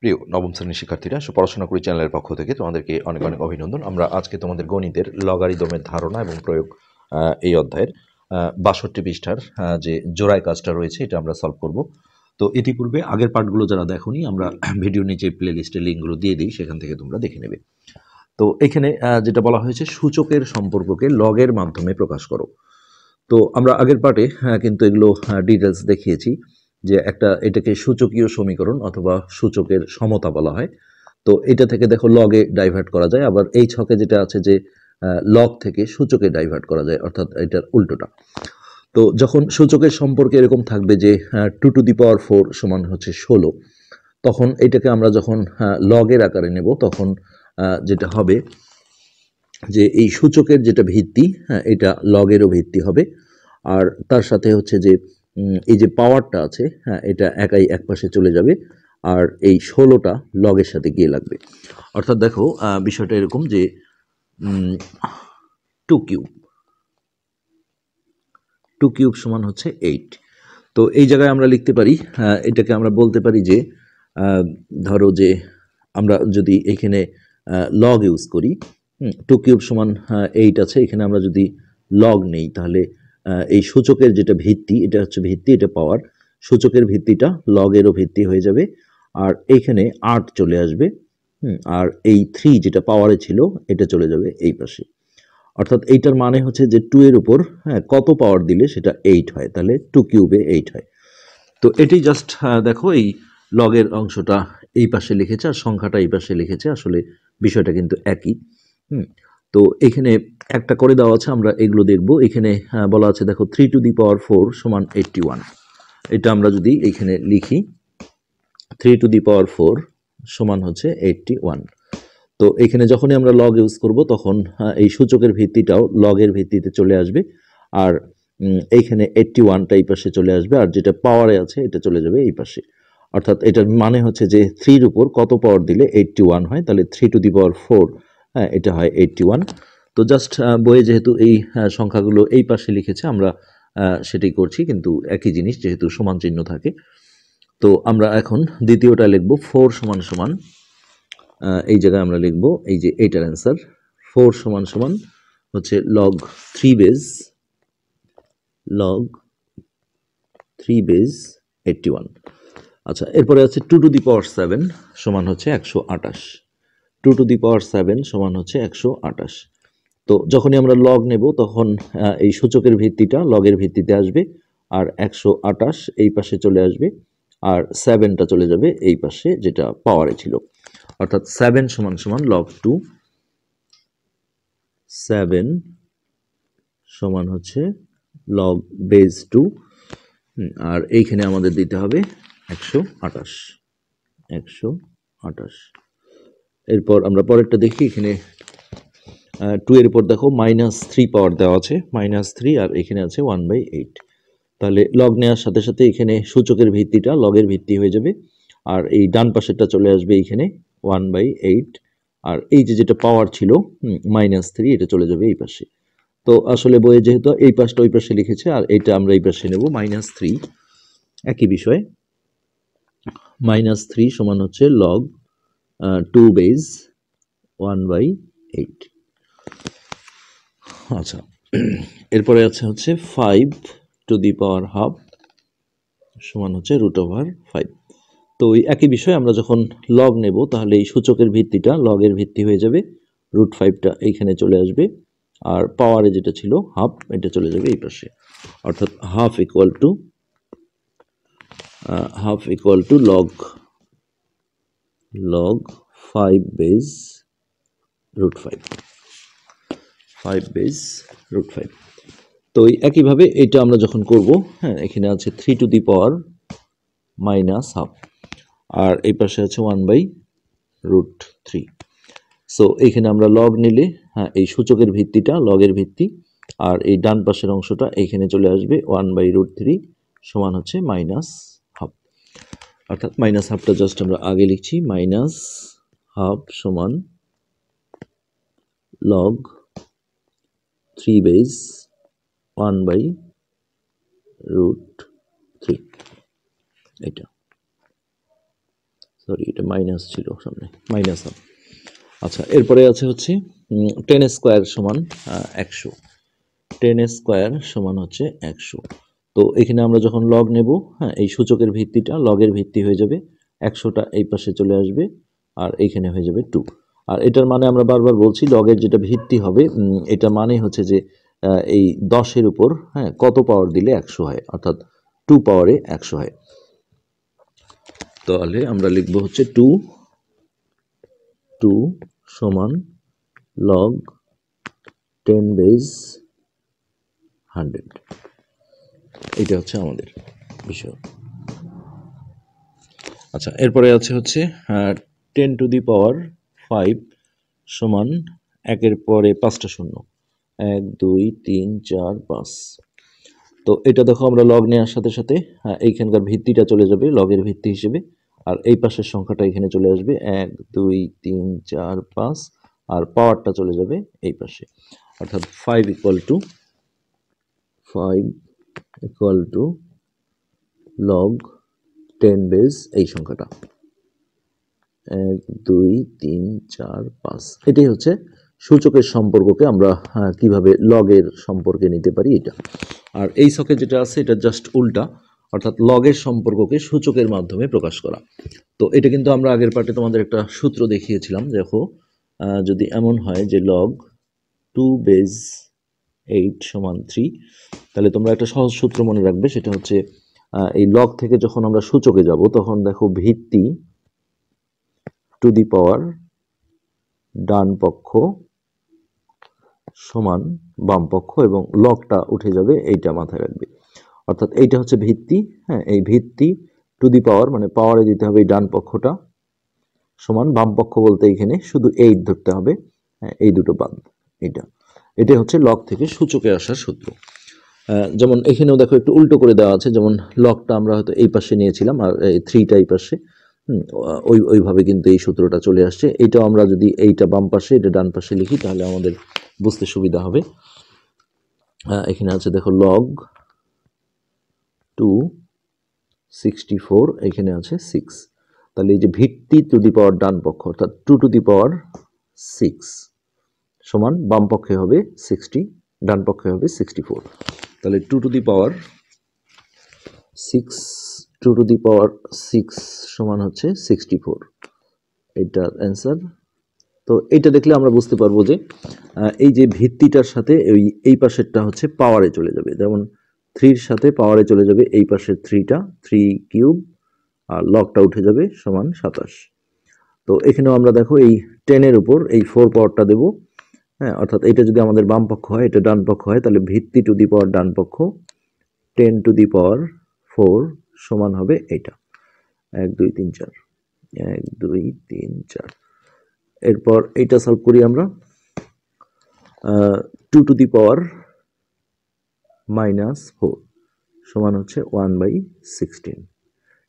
প্রিয় নবম শ্রেণীর শিক্ষার্থীরা, পড়াশোনা করি চ্যানেলের পক্ষ থেকে তোমাদেরকে অনেক অনেক অভিনন্দন। আমরা আজকে তোমাদের গণিতের লগারিদমের ধারণা এবং প্রয়োগ এই অধ্যায়ের ৬২ পৃষ্ঠার যে জোড়ায় কাজটা রয়েছে এটা আমরা সলভ করব। তো ইতিপূর্বে আগের পার্টগুলো যারা দেখোনি, আমরা ভিডিও নিচে প্লে লিস্টে লিঙ্কগুলো দিয়ে দিই, সেখান থেকে তোমরা দেখে নেবে। তো এখানে যেটা বলা হয়েছে, সূচকের সম্পর্ককে লগের মাধ্যমে প্রকাশ করো। তো আমরা আগের পার্টে কিন্তু এগুলো ডিটেলস দেখিয়েছি যে এটাকে সূচকীয় সমীকরণ অথবা সূচকের সমতা বলা হয়। তো এটা থেকে দেখো লগে ডাইভার্ট করা যায়, আবার এই ছকে যেটা আছে যে লগ থেকে সূচকে ডাইভার্ট করা যায়, অর্থাৎ এটার উল্টোটা। তো যখন সূচকের সম্পর্কে এরকম থাকবে যে 2 টু দি পাওয়ার 4 সমান হচ্ছে 16, তখন এটাকে আমরা যখন লগের আকারে নেব তখন যেটা হবে যে এই সূচকের যেটা ভিত্তি, এটা লগেরও ভিত্তি হবে। আর তার সাথে হচ্ছে যে এই যে পাওয়ারটা আছে, এটা একাই একপাশে চলে যাবে, আর এই 16টা লগের সাথে গিয়ে লাগবে। অর্থাৎ দেখো বিষয়টা এরকম যে 2³ সমান হচ্ছে 8। তো এই জায়গায় আমরা লিখতে পারি, এটাকে আমরা বলতে পারি যে ধরো যে আমরা যদি এখানে লগ ইউজ করি, 2³ সমান 8 আছে, এখানে আমরা যদি লগ নেই তাহলে এই সূচকের যেটা ভিত্তি, এটা হচ্ছে ভিত্তি, এটা পাওয়ার, সূচকের ভিত্তিটা লগেরও ভিত্তি হয়ে যাবে, আর এইখানে 8 চলে আসবে, আর এই 3 যেটা পাওয়ারে ছিল এটা চলে যাবে এই পাশে। অর্থাৎ এইটার মানে হচ্ছে যে 2 এর উপর কত পাওয়ার দিলে সেটা 8 হয়, তাহলে 2³ এ 8 হয়। তো এটাই জাস্ট দেখো এই লগের অংশটা এই পাশে লিখেছে আর সংখ্যাটা এই পাশে লিখেছে, আসলে বিষয়টা কিন্তু একই। তো এখানে একটা করে দেওয়া আছে, আমরা এগুলো দেখব। এখানে বলা আছে দেখো 3 টু দি পাওয়ার 4 সমান 81। এটা আমরা যদি এখানে লিখি 3 টু দি পাওয়ার 4 সমান হচ্ছে 81। তো এখানে যখনই আমরা লগ ইউজ করব তখন এই সূচকের ভিত্তিটাও লগের ভিত্তিতে চলে আসবে, আর এইখানে 81টা এই পাশে চলে আসবে, আর যেটা পাওয়ারে আছে এটা চলে যাবে এই পাশে। অর্থাৎ এটার মানে হচ্ছে যে 3 এর উপর কত পাওয়ার দিলে 81 হয়, তাহলে 3 টু দি পাওয়ার 4 এটা হয় 81। তো জাস্ট বইয়ে যেহেতু এই সংখ্যাগুলো এই পাশে লিখেছে আমরা সেটাই করছি, কিন্তু একই জিনিস যেহেতু সমান চিহ্ন থাকে। তো আমরা এখন দ্বিতীয়টা লিখব, 4 সমান সমান, এই জায়গায় আমরা লিখব এই যে এইটার অ্যান্সার 4 সমান সমান হচ্ছে log 3 বেজ 81। আচ্ছা, এরপরে আছে 2 টু দি পাওয়ার 7 সমান হচ্ছে 128। 2 টু দি পাওয়ার 7 সমান হচ্ছে 128। তো যখনই আমরা লগ নেব তখন এই সূচকের ভিত্তিটা লগের ভিত্তিতে আসবে, আর 128 এই পাশে চলে আসবে, আর 7টা চলে যাবে এই পাশে যেটা পাওয়ারে ছিল। অর্থাৎ 7 সমান সমান log 2, 7 সমান হচ্ছে log বেজ 2, আর এইখানে আমাদের দিতে হবে 128। এরপর আমরা পরেরটা দেখি। এখানে 2 এর উপর দেখো -3 পাওয়ার দেওয়া আছে, -3, আর এখানে আছে 1/8। তাহলে লগ নেওয়ার সাথে সাথে এখানে সূচকের ভিত্তিটা লগের ভিত্তি হয়ে যাবে, আর এই ডান পাশেরটা চলে আসবে এইখানে 1/8, আর এই যে যেটা পাওয়ার ছিল -3 এটা চলে যাবে এই পাশে। তো আসলে বইয়ে যেহেতু এই পাশটা ওই পাশে লিখেছে আর এটা আমরা এই পাশে নেব, -3 একই বিষয়। -3 সমান হচ্ছে log 2 বেজ 1/8। আচ্ছা, এরপরে আছে হচ্ছে 5 টু দি পাওয়ার 1/2 সমান হচ্ছে √5। তো এই একই বিষয়, আমরা যখন লগ নেব তাহলে এই সূচকের ভিত্তিটা লগের ভিত্তি হয়ে যাবে, √5টা এইখানে চলে আসবে, আর পাওয়ারে যেটা ছিল 1/2 এটা চলে যাবে এই পাশে। অর্থাৎ 1/2 log 5 বেজ √5, 5 বেজ √5। তো একইভাবে এটা আমরা যখন করব, এখানে আছে 3 টু দি পাওয়ার -1/2, আর এই পাশে আছে 1/√3। সো এখানে আমরা লগ নিলে এই সূচকের ভিত্তিটা লগের ভিত্তি, আর এই ডান পাশের অংশটা এখানে চলে আসবে, 1/√3 সমান হচ্ছে -1/2। অর্থাৎ -1/2টা জাস্ট আমরা আগে লিখছি, -1/2 সমান log 3 বেজ 1/√3 এটা। সরি এটা মাইনাস ছিল সামনে মাইনাস ওয়ান। আচ্ছা এরপরে আছে হচ্ছে 10 স্কয়ার সমান 100, 10 স্কয়ার সমান হচ্ছে 100। তো এখানে আমরা যখন লগ নেব, হ্যাঁ, এই সূচকের ভিত্তিটা লগের ভিত্তি হয়ে যাবে, 100টা এই পাশে চলে আসবে আর এইখানে হয়ে যাবে 2। আর এটার মানে আমরা বারবার বলছি লগের যেটা ভিত্তি হবে এটা মানে হচ্ছে যে এই 10-এর উপর, হ্যাঁ, কত পাওয়ার দিলে 100 হয়, অর্থাৎ 2 পাওয়ারে 100 হয়। তাহলে আমরা লিখব হচ্ছে 2 সমান log 10 বেস 100। এটা হচ্ছে আমাদের বিষয়। আচ্ছা এরপরে আছে হচ্ছে 10 টু দি পাওয়ার 5 সমান 1-এর পরে 5টা শূন্য, 1 2 3 4 5। তো এটা দেখো আমরা লগ নেওয়ার সাথে সাথে এইখানকার ভিত্তিটা চলে যাবে লগের ভিত্তি হিসেবে, আর এই পাশের সংখ্যাটা এখানে চলে আসবে 1 2 3 4 5, আর পাওয়ারটা চলে যাবে এই পাশে, অর্থাৎ 5 ইকুয়াল টু log 10 বেস এই সংখ্যাটা 1 2 3 4 5। এটাই হচ্ছে সূচকের সম্পর্ককে আমরা কিভাবে লগের সম্পর্কে নিতে পারি এটা। আর এই ছকে যেটা আছে এটা জাস্ট উল্টা, অর্থাৎ লগের সম্পর্ককে সূচকের মাধ্যমে প্রকাশ করা। তো এটা কিন্তু আমরা আগের পার্টে তোমাদের একটা সূত্র দেখিয়েছিলাম, দেখো যদি এমন হয় যে log 2 বেস 8 সমান 3, তাহলে তোমরা একটা সহজ সূত্র মনে রাখবে, সেটা হচ্ছে এই লগ থেকে যখন আমরা সূচকে যাব তখন দেখো ভিত্তি টু দি পাওয়ার ডান পক্ষ সমান বাম পক্ষ, এবং লগটা উঠে যাবে, এইটা মাথায় রাখবে, অর্থাৎ এইটা হচ্ছে ভিত্তি, হ্যাঁ, এই ভিত্তি টু দি পাওয়ার মানে পাওয়ারে দিতে হবে এই ডান পক্ষটা সমান বাম পক্ষ, বলতে এইখানে শুধু 8 ধরতে হবে, হ্যাঁ, এই দুটো বাদ, এটা হচ্ছে লগ থেকে সূচকে আসার সূত্র। যেমন এখানেও দেখো একটু উল্টো করে দেওয়া আছে, যেমন লগটা আমরা হয়তো এই পাশে নিয়েছিলাম আর 3টা এই পাশে, ওইভাবে কিন্তু এই সূত্রটা চলে আসছে। এটাও আমরা যদি এইটা বাম পাশে এটা ডান পাশে লিখি তাহলে আমাদের বুঝতে সুবিধা হবে। এখানে আছে দেখো log 2 64, এখানে আছে 6, তাহলে এই যে ভিত্তি টু দি পাওয়ার ডান পক্ষ অর্থাৎ 2 টু দি পাওয়ার 6 সমান বাম পক্ষে হবে 60, ডান পক্ষে হবে 64, তাহলে 2 টু দি পাওয়ার 6 সমান হচ্ছে 64 এটার অ্যান্সার। তো এটা দেখলে আমরা বুঝতে পারবো যে এই যে ভিত্তিটার সাথে এই পাশেরটা হচ্ছে পাওয়ারে চলে যাবে, যেমন 3-র সাথে পাওয়ারে চলে যাবে এই পাশের 3টা, 3³ আর লগটা উঠে যাবে সমান 27। তো এখানেও আমরা দেখো এই 10-এর উপর এই 4 পাওয়ারটা দেবো, হ্যাঁ, অর্থাৎ এটা যদি আমাদের বাম পক্ষ হয় এটা ডান পক্ষ হয় তাহলে ভিত্তি টু দি পাওয়ার ডান পক্ষ 10 টু দি পাওয়ার 4 সমান হবে এটা 1 2 3 4 1 2 3 4। এরপর এইটা সলভ করি আমরা, 2 টু দি পাওয়ার -4 সমান হচ্ছে 1/16।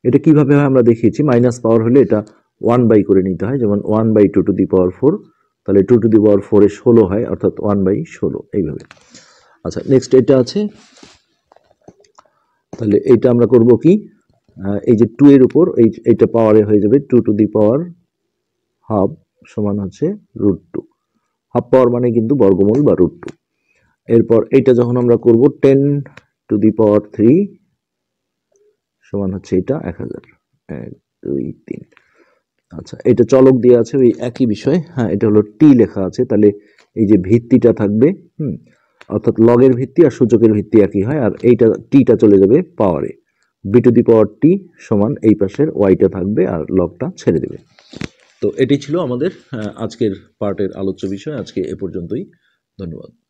এটা কিভাবে হয় আমরা দেখিয়েছি, মাইনাস পাওয়ার হলে এটা 1 করে নিতে হয়, যেমন 1/2 টু দি পাওয়ার 4, তাহলে 2 টু দি পাওয়ার 4-এ 16 হয়, অর্থাৎ 1/16 এইভাবে। আচ্ছা নেক্সট এটা আছে, তাহলে এইটা আমরা করব কি, এই যে 2-এর উপর এইটা পাওয়ারে হয়ে যাবে 2 টু দি পাওয়ার ½ সমান হচ্ছে √2, হাফ পাওয়ার মানে কিন্তু বর্গমূল বা √2। এরপর এইটা যখন আমরা করব 10 টু দি পাওয়ার 3 সমান হচ্ছে এটা 1000, 1 2 3। আচ্ছা এটা চলক দিয়ে আছে ওই একই বিষয়, হ্যাঁ, এটা হলো টি লেখা আছে, তাহলে এই যে ভিত্তিটা থাকবে, অর্থাৎ লগের ভিত্তি আর সূচকের ভিত্তি একই হয়, আর এইটা টিটা চলে যাবে পাওয়ারে, b to the power t সমান এই পাশের ওয়াইটা থাকবে আর লগটা ছেড়ে দেবে। তো এটাই ছিল আমাদের আজকের পার্টের আলোচ্য বিষয়। আজকে এ পর্যন্তই, ধন্যবাদ।